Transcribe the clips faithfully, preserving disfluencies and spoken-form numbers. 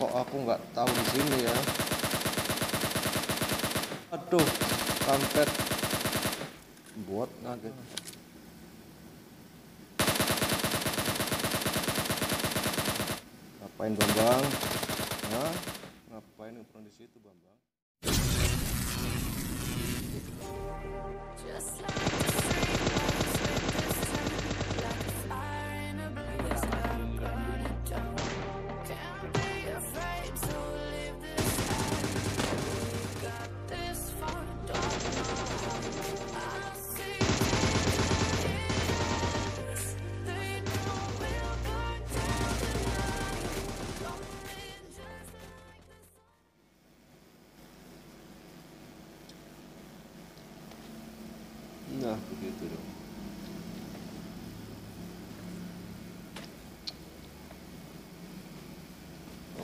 kok aku nggak tahu di sini ya. Aduh, kampret buat naga. Ngapain Bambang? Hah? Ngapain ngepron di situ Bambang? Nah, begitu dong.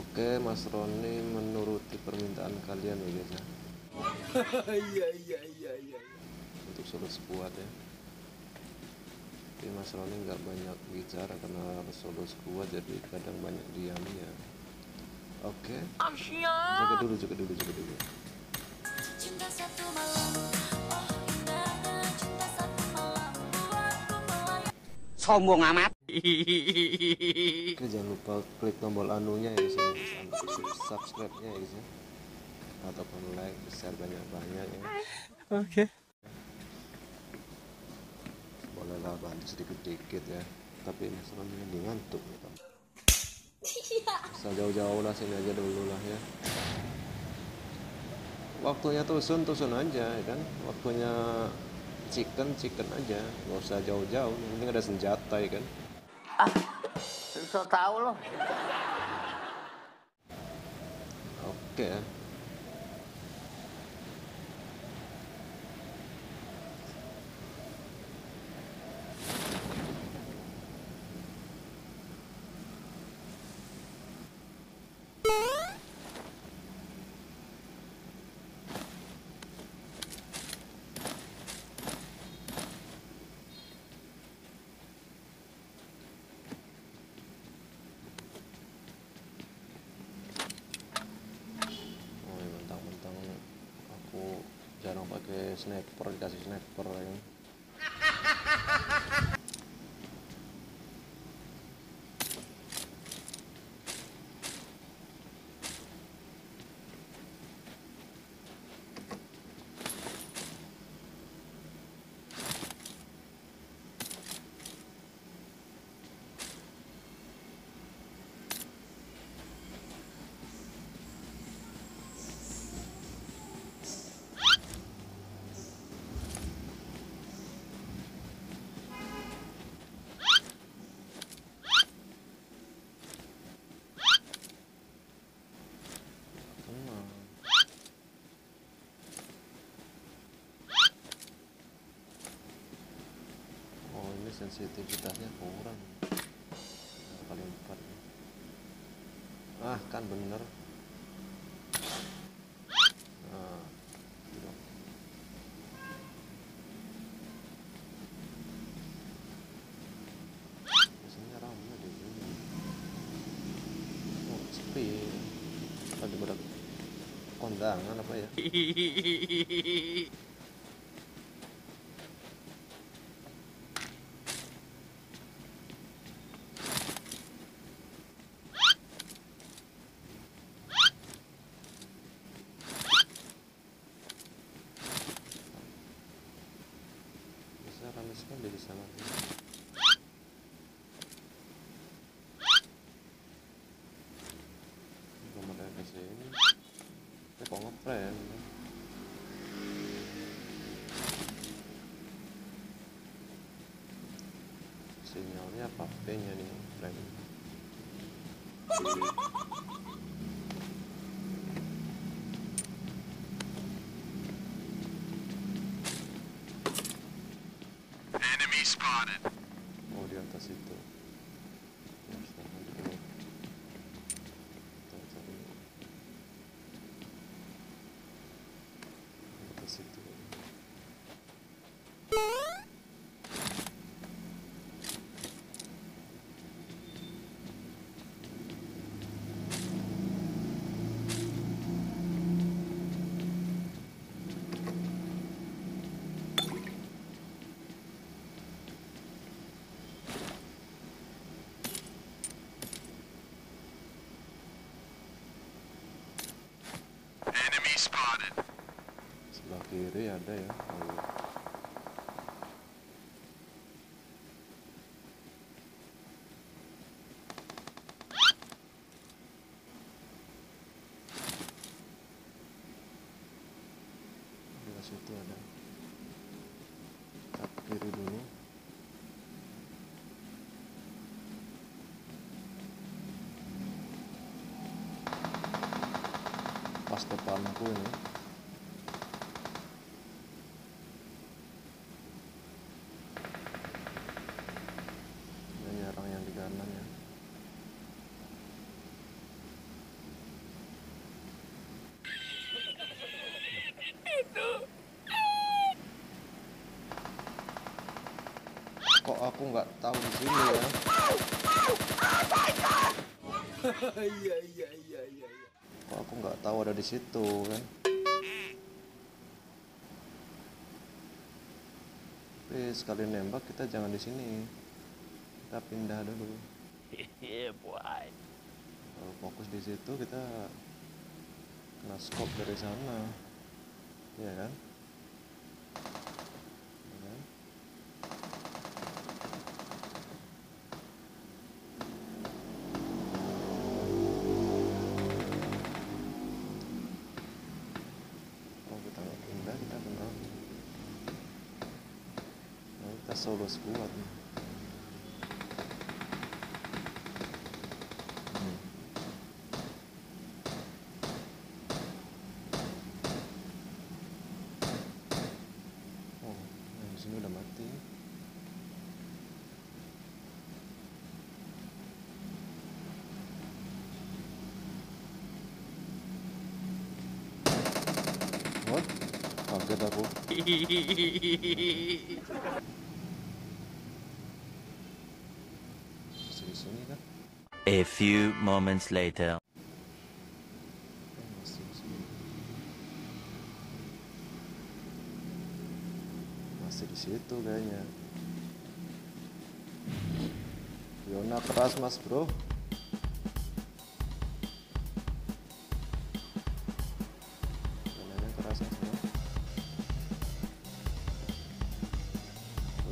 Oke, Mas Roni menuruti permintaan kalian ya guys ya. Iya iya iya iya. Untuk solo squad ya. Tapi Mas Roni nggak banyak bicara karena solo squad jadi kadang banyak diamnya. Oke. Jaga dulu, jaga dulu, jaga dulu. Cinta satu malam. Sombong amat. Oke, jangan lupa klik tombol anunya ya guys, subscribe-nya ya guys ya. Ataupun like, share banyak-banyak ya. Oke. Bolehlah bantu sedikit-sedikit ya. Tapi ini sebenarnya ngantuk ya kamu. Bisa jauh-jauh lah, sini aja dulu lah ya. Waktunya tusun, tusun aja ya kan. Waktunya chicken chicken aja, nggak usah jauh-jauh, mending ada senjata ya kan. Ah, susah tahu loh. Oke, jarang pakai sniper, dikasih sniper ini. Sensitivitasnya kurang kali empat. Ah kan bener. Nah, gitu. Biasanya ramai di sini. Oh sepi. Ada berat kondangan apa ya? Jadi sama belum ada ke sini tapi kok ngepren sinyalnya apa P-nya nih ngepren. Oh di atas itu. Di atas itu. kiri ada ya. Di situ ada. Tap kiri dulu. Pas depanku ini. Kok aku nggak tahu di sini ya? Iya iya iya iya. Kok aku nggak tahu ada di situ kan? Tapi sekali nembak kita jangan di sini. Kita pindah dulu. Iya boy. Kalau fokus di situ kita kena scope dari sana, ya kan? Solo squad nih. Hmm. Oh, yang di sini udah mati. What? Kaget aku. A few moments later. Masih di situ kayaknya. Yona keras mas bro. Yonanya keras mas bro.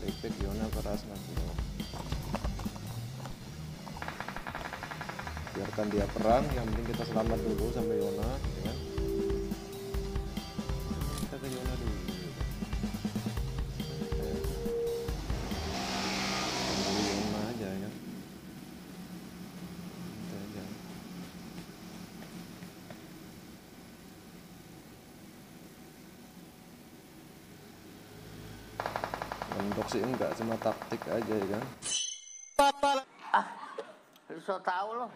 Lipik Yona keras mas bro. Biarkan dia perang, yang penting kita selamat dulu sampai Yona, ya. Kita ke Yona dulu. Sampai Yona aja ya. Kita aja. Untuk sih enggak, cuma taktik aja ya kan. Ah. Bisa tahu loh.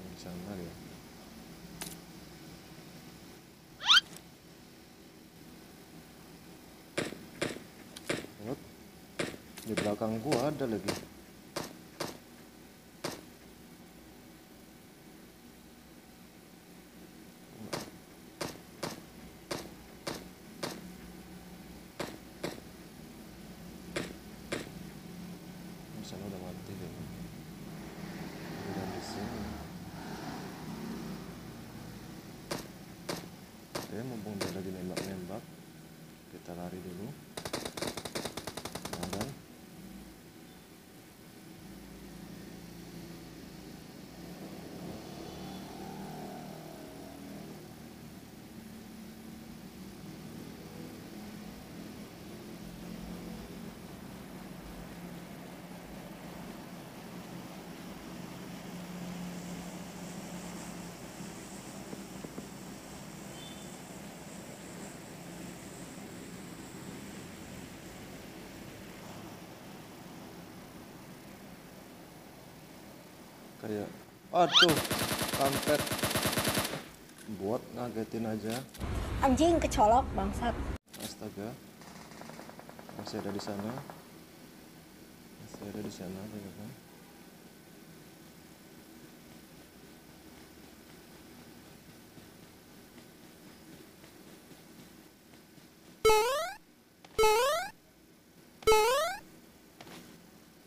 Di sana ya. What? Di belakang gua ada lagi. Sana udah mati deh. Udah di sini. Oke, mumpung dia lagi nembak-nembak, kita lari dulu. Nah, kan? Kayak, aduh, kampret buat ngagetin aja. Anjing kecolok bangsat. Astaga, masih ada di sana, masih ada di sana, ternyata.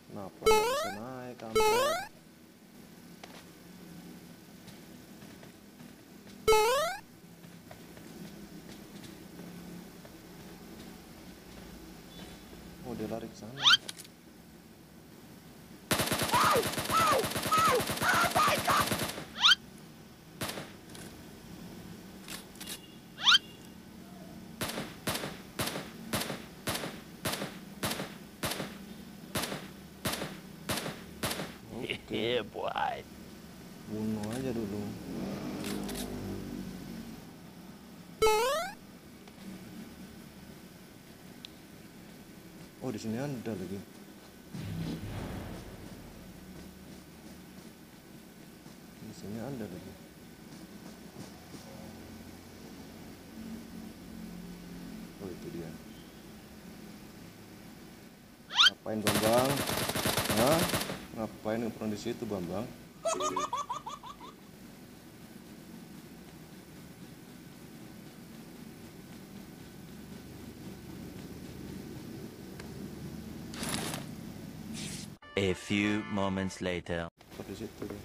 Kenapa nggak bisa naik kampret? Oh, dia lari ke sana. Iya, buat bunuh aja dulu. Oh, di sini ada lagi. Di sini ada lagi. Oh, itu dia. Ngapain Bambang? Hah? Ngapain ngepron di situ Bambang? A few moments later. Apa di situ dia?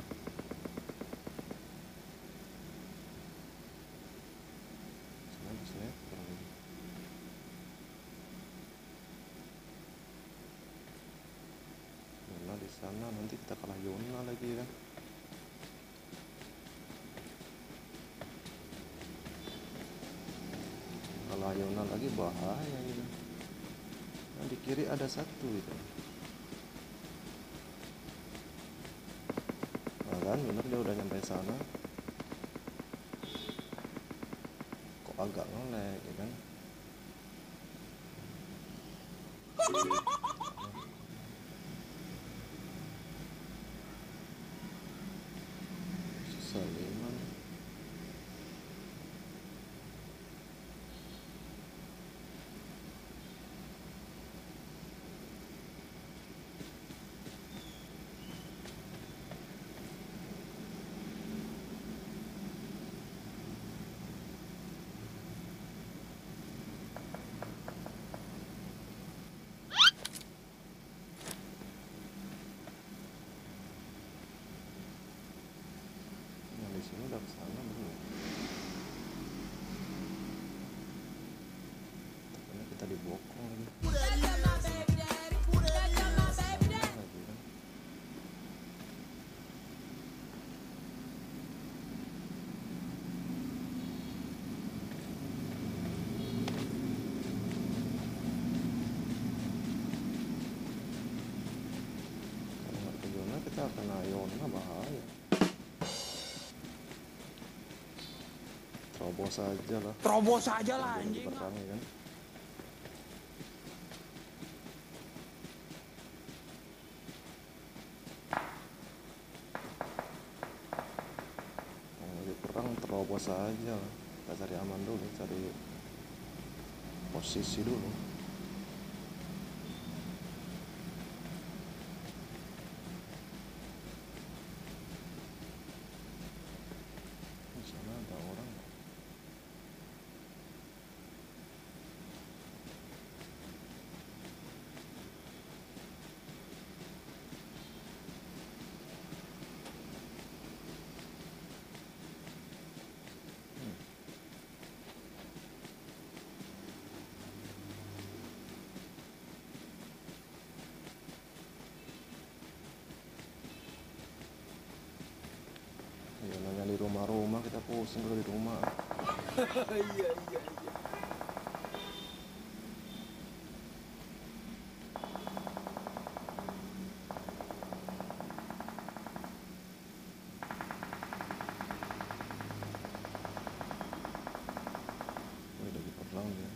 Di sana nanti kita kalah Yona lagi kan. Kalah Yona lagi bahaya gitu. Nah, di kiri ada satu itu. Nah, kan bener dia udah nyampe sana. Kok agak ngelek ya kan? Saliman ini udah kesana belum? Karena kita dibokong lagi. Kalau nggak ke Yona kita akan Yona bahaya. Terobos aja lah. Terobos aja lah anjing. Pertama kan. Kalau lagi perang terobos aja lah. Kita cari aman dulu, cari posisi dulu. Di sana ada orang. Nanya di rumah-rumah, kita pusing dulu di rumah. Iya, iya, iya. Oh, udah di perlang ya.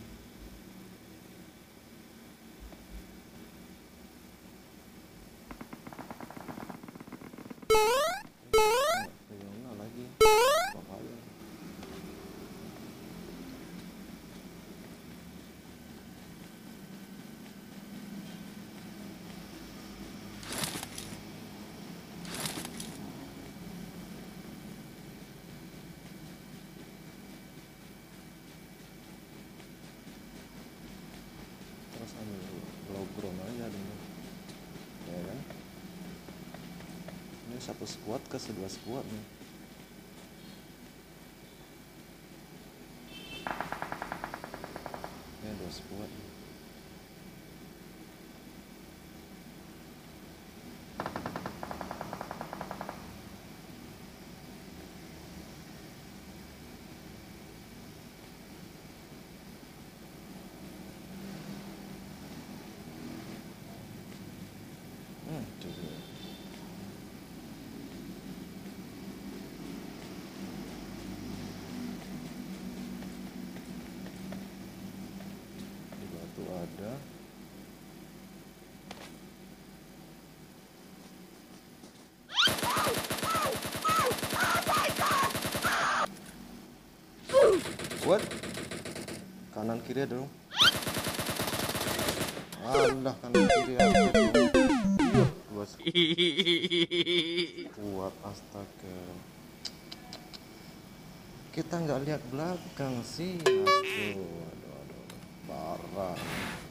Logron aja dulu ya kan? Ini satu squad ke sebelah squad nih. Ini dua squad nih. 嗯，对对对。Di batu ada. What? Kanan kiri dong. Allah, kanan kiri aja dong. Kuat, kuat, astaga. Kita nggak lihat belakang sih, aduh, aduh, aduh, parah.